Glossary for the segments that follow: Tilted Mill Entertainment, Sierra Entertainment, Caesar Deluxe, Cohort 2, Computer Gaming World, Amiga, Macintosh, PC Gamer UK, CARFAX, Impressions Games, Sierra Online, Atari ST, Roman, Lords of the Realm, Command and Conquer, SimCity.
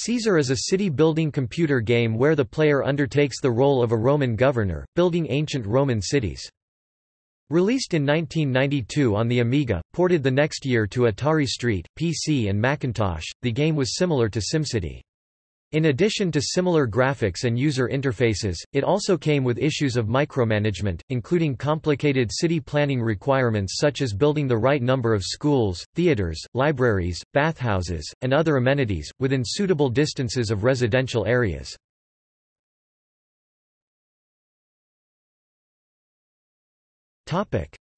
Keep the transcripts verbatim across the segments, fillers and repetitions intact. Caesar is a city-building computer game where the player undertakes the role of a Roman governor, building ancient Roman cities. Released in nineteen ninety-two on the Amiga, ported the next year to Atari S T, P C and Macintosh, the game was similar to SimCity. In addition to similar graphics and user interfaces, it also came with issues of micromanagement, including complicated city planning requirements such as building the right number of schools, theaters, libraries, bathhouses, and other amenities, within suitable distances of residential areas.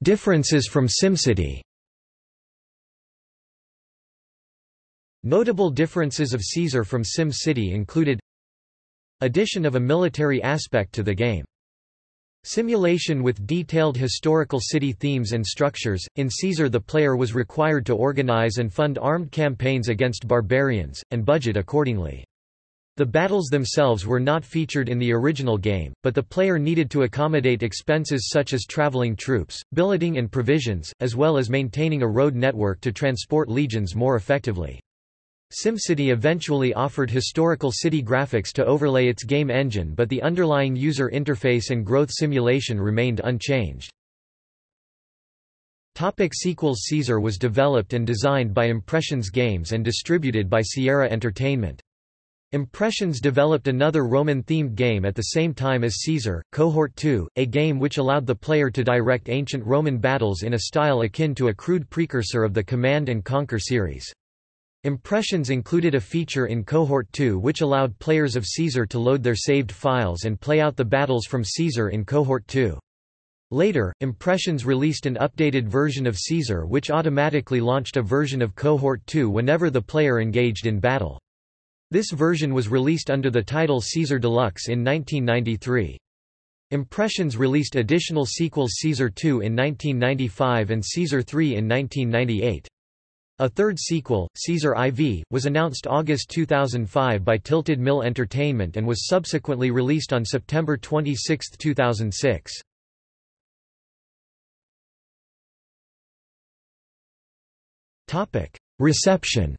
Differences from SimCity. Notable differences of Caesar from SimCity included addition of a military aspect to the game. Simulation with detailed historical city themes and structures. In Caesar, the player was required to organize and fund armed campaigns against barbarians, and budget accordingly. The battles themselves were not featured in the original game, but the player needed to accommodate expenses such as traveling troops, billeting and provisions, as well as maintaining a road network to transport legions more effectively. SimCity eventually offered historical city graphics to overlay its game engine, but the underlying user interface and growth simulation remained unchanged. Topic sequels. Caesar was developed and designed by Impressions Games and distributed by Sierra Entertainment. Impressions developed another Roman-themed game at the same time as Caesar, Cohort two, a game which allowed the player to direct ancient Roman battles in a style akin to a crude precursor of the Command and Conquer series. Impressions included a feature in Cohort two which allowed players of Caesar to load their saved files and play out the battles from Caesar in Cohort two. Later, Impressions released an updated version of Caesar which automatically launched a version of Cohort two whenever the player engaged in battle. This version was released under the title Caesar Deluxe in nineteen ninety-three. Impressions released additional sequels, Caesar two in nineteen ninety-five and Caesar three in nineteen ninety-eight. A third sequel, Caesar four, was announced August two thousand five by Tilted Mill Entertainment and was subsequently released on September twenty-sixth two thousand six. Topic: Reception.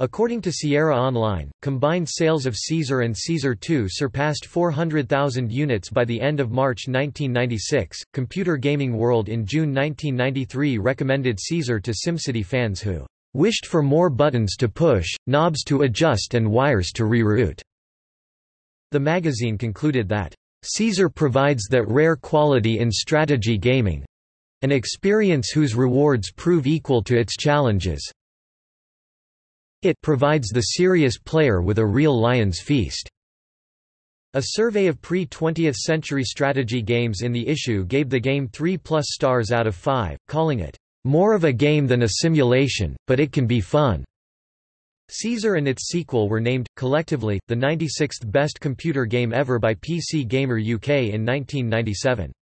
According to Sierra Online, combined sales of Caesar and Caesar two surpassed four hundred thousand units by the end of March nineteen ninety-six. Computer Gaming World in June nineteen ninety-three recommended Caesar to SimCity fans who wished for more buttons to push, knobs to adjust, and wires to reroute. The magazine concluded that Caesar provides that rare quality in strategy gaming, an experience whose rewards prove equal to its challenges. It provides the serious player with a real lion's feast. A survey of pre-twentieth century strategy games in the issue gave the game three plus stars out of five, calling it more of a game than a simulation, but it can be fun. Caesar and its sequel were named, collectively, the ninety-sixth best computer game ever by P C Gamer U K in nineteen ninety-seven.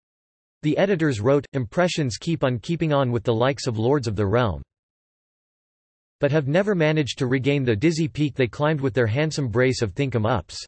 The editors wrote, "Impressions keep on keeping on with the likes of Lords of the Realm, but have never managed to regain the dizzy peak they climbed with their handsome brace of think-em-ups."